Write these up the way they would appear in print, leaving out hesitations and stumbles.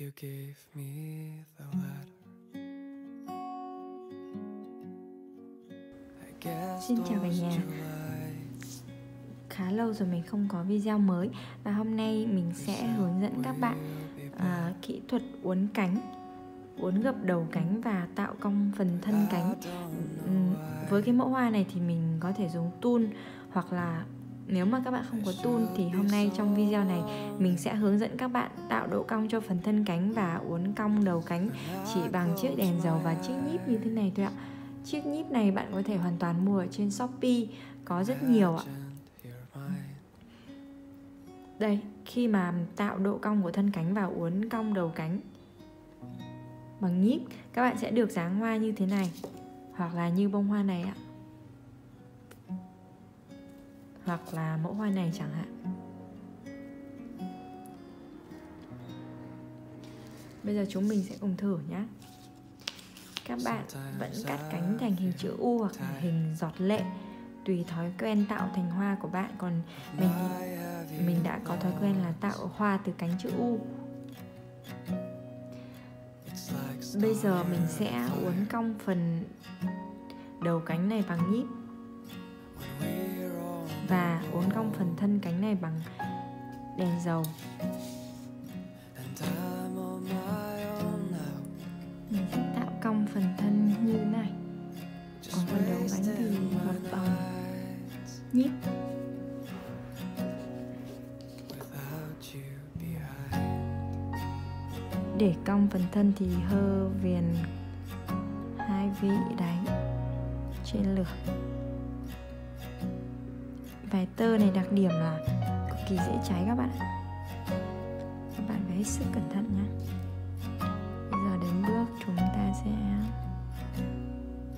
You gave me the letter. Xin chào cả nhà. Khá lâu rồi mình không có video mới, và hôm nay mình sẽ hướng dẫn các bạn kỹ thuật uốn cánh, uốn gập đầu cánh và tạo cong phần thân cánh. Với cái mẫu hoa này thì mình có thể dùng tul, hoặc là nếu mà các bạn không có tul thì hôm nay trong video này mình sẽ hướng dẫn các bạn tạo độ cong cho phần thân cánh và uốn cong đầu cánh chỉ bằng chiếc đèn dầu và chiếc nhíp như thế này thôi ạ. Chiếc nhíp này bạn có thể hoàn toàn mua ở trên Shopee, có rất nhiều ạ. Đây, khi mà tạo độ cong của thân cánh và uốn cong đầu cánh bằng nhíp, các bạn sẽ được dáng hoa như thế này, hoặc là như bông hoa này ạ, hoặc là mẫu hoa này chẳng hạn. Bây giờ chúng mình sẽ cùng thử nhé. Các bạn vẫn cắt cánh thành hình chữ U hoặc hình giọt lệ, tùy thói quen tạo thành hoa của bạn. Còn mình đã có thói quen là tạo hoa từ cánh chữ U. Bây giờ mình sẽ uốn cong phần đầu cánh này bằng nhíp và uốn cong phần thân cánh này bằng đèn dầu. Mình sẽ tạo cong phần thân như thế này, còn phần đầu cánh thì gập bằng nhíp. Để cong phần thân thì hơ viền hai vị đánh trên lửa. Vải tơ này đặc điểm là cực kỳ dễ cháy các bạn ạ. Các bạn phải hết sức cẩn thận nhé. Bây giờ đến bước chúng ta sẽ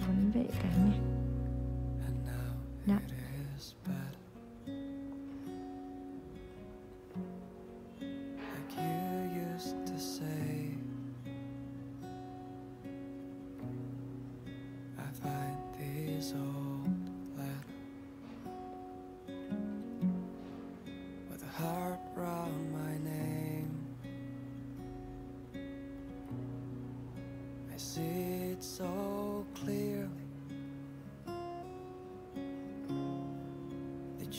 uốn vẽ cánh này. Đó.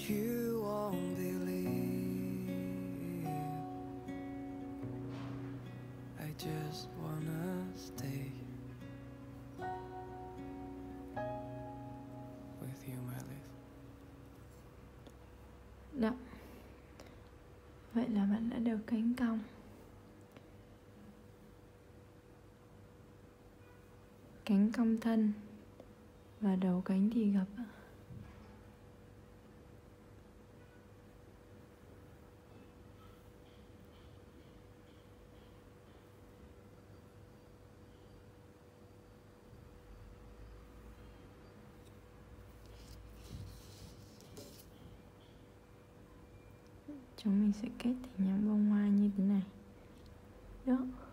You won't believe I just wanna stay with you, my love. Đó. Vậy là bạn đã được cánh cong. Cánh cong thân và đầu cánh thì gập. Chúng mình sẽ kết thành những bông hoa như thế này. Đó.